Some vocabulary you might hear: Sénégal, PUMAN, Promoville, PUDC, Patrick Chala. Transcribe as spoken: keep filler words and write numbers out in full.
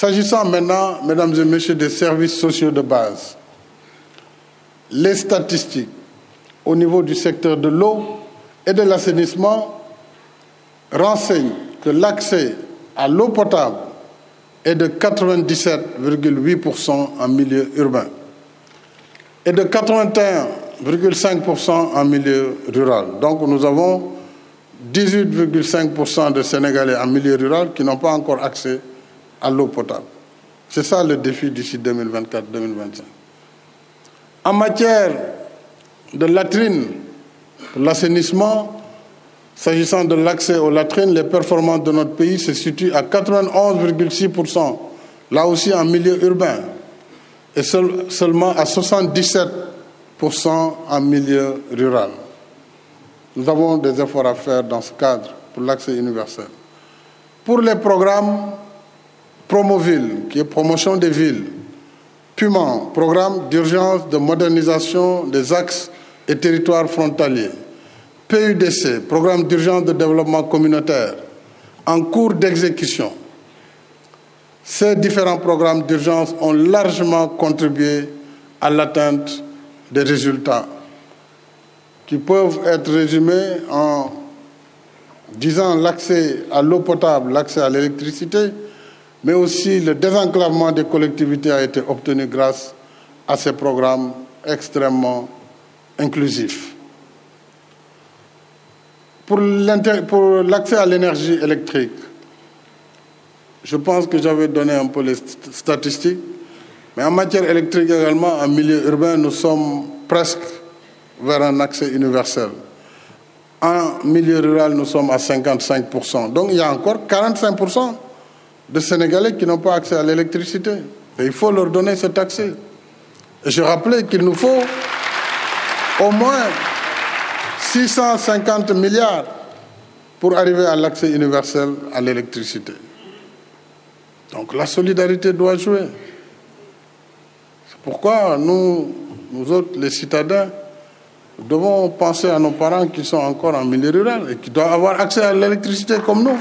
S'agissant maintenant, mesdames et messieurs, des services sociaux de base, les statistiques au niveau du secteur de l'eau et de l'assainissement renseignent que l'accès à l'eau potable est de quatre-vingt-dix-sept virgule huit pour cent en milieu urbain et de quatre-vingt-un virgule cinq pour cent en milieu rural. Donc nous avons dix-huit virgule cinq pour cent de Sénégalais en milieu rural qui n'ont pas encore accès à l'eau potable. C'est ça le défi d'ici deux mille vingt-quatre deux mille vingt-cinq. En matière de latrines, l'assainissement, s'agissant de l'accès aux latrines, les performances de notre pays se situent à quatre-vingt-onze virgule six pour cent, là aussi en milieu urbain, et seul, seulement à soixante-dix-sept pour cent en milieu rural. Nous avons des efforts à faire dans ce cadre pour l'accès universel. Pour les programmes Promoville, qui est promotion des villes, PUMAN, programme d'urgence de modernisation des axes et territoires frontaliers, P U D C, programme d'urgence de développement communautaire, en cours d'exécution. Ces différents programmes d'urgence ont largement contribué à l'atteinte des résultats qui peuvent être résumés en disant l'accès à l'eau potable, l'accès à l'électricité, mais aussi le désenclavement des collectivités a été obtenu grâce à ces programmes extrêmement inclusifs. Pour l'accès à l'énergie électrique, je pense que j'avais donné un peu les statistiques, mais en matière électrique également, en milieu urbain, nous sommes presque vers un accès universel. En milieu rural, nous sommes à cinquante-cinq pour cent. Donc il y a encore quarante-cinq pour cent de Sénégalais qui n'ont pas accès à l'électricité. Et il faut leur donner cet accès. Et je rappelais qu'il nous faut au moins six cent cinquante milliards pour arriver à l'accès universel à l'électricité. Donc la solidarité doit jouer. C'est pourquoi nous, nous autres, les citadins, devons penser à nos parents qui sont encore en milieu rural et qui doivent avoir accès à l'électricité comme nous.